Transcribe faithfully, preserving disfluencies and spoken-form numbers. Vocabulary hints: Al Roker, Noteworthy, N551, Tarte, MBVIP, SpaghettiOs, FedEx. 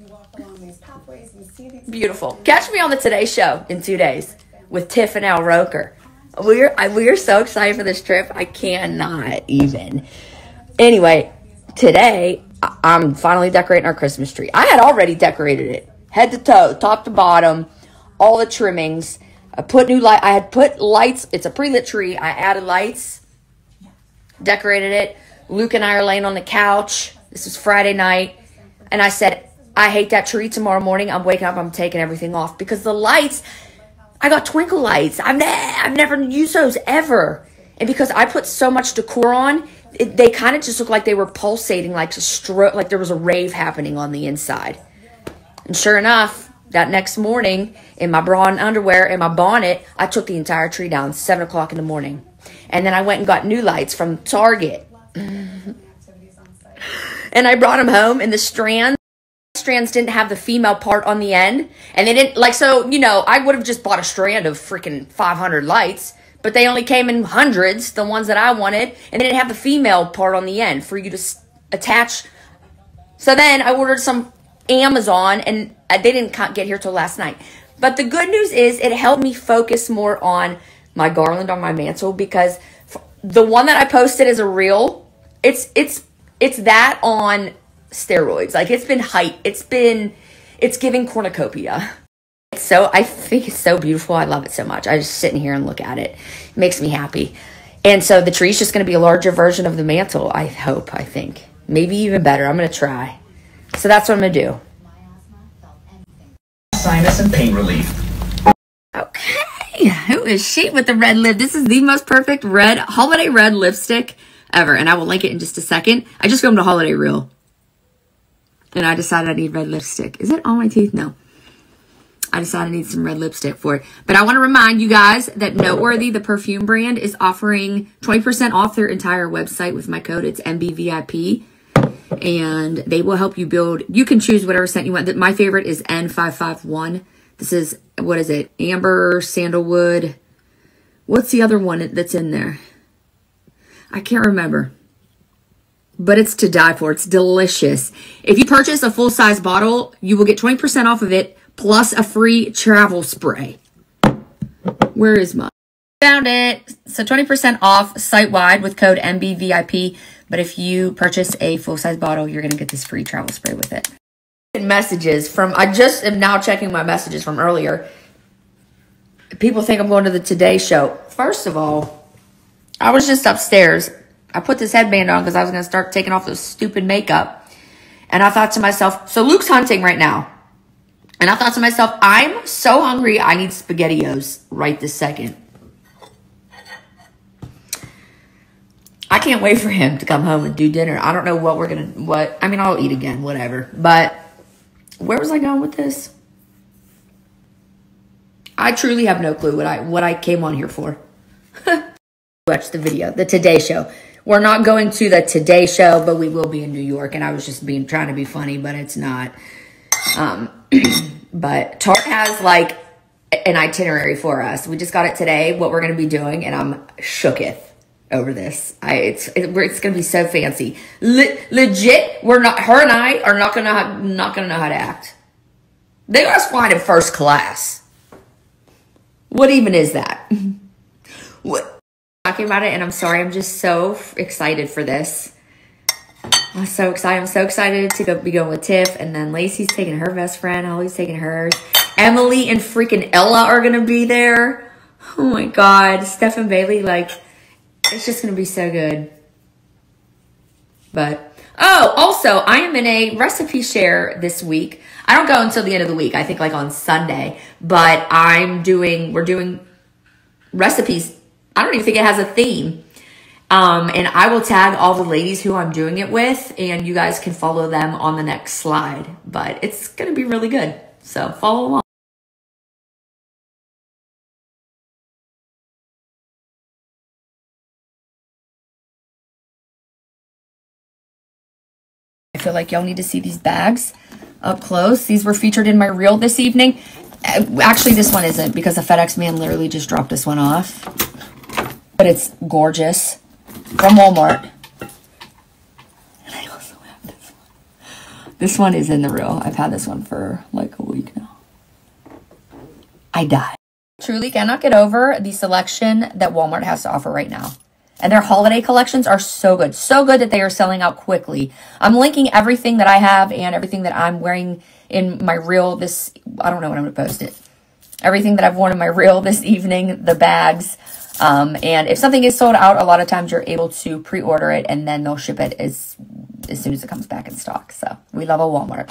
You walk along these pathways, you see these beautiful. Catch me on the Today Show in two days with Tiff and Al Roker. We're I, we're so excited for this trip. I cannot even. Anyway, today I'm finally decorating our Christmas tree. I had already decorated it, head to toe, top to bottom, all the trimmings. I put new light. I had put lights. It's a pre-lit tree. I added lights, decorated it. Luke and I are laying on the couch. This was Friday night, and I said, I hate that tree. Tomorrow morning, I'm waking up, I'm taking everything off because the lights, I got twinkle lights. I've, ne I've never used those ever. And because I put so much decor on, it, they kind of just looked like they were pulsating, like, stro like there was a rave happening on the inside. And sure enough, that next morning, in my bra and underwear and my bonnet, I took the entire tree down, seven o'clock in the morning. And then I went and got new lights from Target. And I brought them home in the strand. Strands didn't have the female part on the end, and they didn't, like, so, you know, I would have just bought a strand of freaking five hundred lights, but they only came in hundreds, the ones that I wanted, and they didn't have the female part on the end for you to s attach. So then I ordered some Amazon, and they didn't get here till last night. But the good news is it helped me focus more on my garland on my mantle, because the one that I posted is a reel. It's it's it's that on steroids. Like, it's been hype. It's been, it's giving cornucopia. It's so, I think it's so beautiful. I love it so much. I just sit in here and look at it. It makes me happy. And so the tree's just going to be a larger version of the mantle, I hope, I think. Maybe even better. I'm going to try. So that's what I'm going to do. Sinus and pain relief. Okay. Who is she with the red lip? This is the most perfect red, holiday red lipstick ever. And I will link it in just a second. I just filmed a holiday reel, and I decided I need red lipstick. Is it on my teeth? No. I decided I need some red lipstick for it. But I want to remind you guys that Noteworthy, the perfume brand, is offering twenty percent off their entire website with my code. It's M B V I P. And they will help you build. You can choose whatever scent you want. My favorite is N five five one. This is, what is it? Amber, sandalwood. What's the other one that's in there? I can't remember. But it's to die for. It's delicious. If you purchase a full-size bottle, you will get twenty percent off of it, plus a free travel spray. Where is mine? Found it. So twenty percent off site-wide with code M B V I P. But if you purchase a full-size bottle, you're going to get this free travel spray with it. Messages from, I just am now checking my messages from earlier. People think I'm going to the Today Show. First of all, I was just upstairs. I put this headband on because I was going to start taking off this stupid makeup. And I thought to myself, so Luke's hunting right now. And I thought to myself, I'm so hungry, I need SpaghettiOs right this second. I can't wait for him to come home and do dinner. I don't know what we're going to, what, I mean, I'll eat again, whatever. But where was I going with this? I truly have no clue what I, what I came on here for. Watch the video, the Today Show. We're not going to the Today Show, but we will be in New York. And I was just being trying to be funny, but it's not. Um, but Tarte has like an itinerary for us. We just got it today, what we're going to be doing, and I'm shooketh over this. I, it's it, it's going to be so fancy. Le legit, we're not. Her and I are not going to not going to know how to act. They got us flying in first class. What even is that? What? Talking about it, and I'm sorry, I'm just so excited for this. I'm so excited. I'm so excited to go, be going with Tiff, and then Lacey's taking her best friend. Holly's taking hers. Emily and freaking Ella are gonna be there. Oh my God, Steph and Bailey, like, it's just gonna be so good. But oh, also, I am in a recipe share this week. I don't go until the end of the week. I think like on Sunday, but I'm doing. We're doing recipes. I don't even think it has a theme. Um, and I will tag all the ladies who I'm doing it with, and you guys can follow them on the next slide. But it's going to be really good. So follow along. I feel like y'all need to see these bags up close. These were featured in my reel this evening. Actually, this one isn't because the FedEx man literally just dropped this one off. But it's gorgeous. From Walmart. And I also have this one. This one is in the reel. I've had this one for like a week now. I died. Truly cannot get over the selection that Walmart has to offer right now. And their holiday collections are so good. So good that they are selling out quickly. I'm linking everything that I have and everything that I'm wearing in my reel this... I don't know when I'm going to post it. Everything that I've worn in my reel this evening, the bags. Um, and if something is sold out, a lot of times you're able to pre-order it and then they'll ship it as, as soon as it comes back in stock. So we love a Walmart.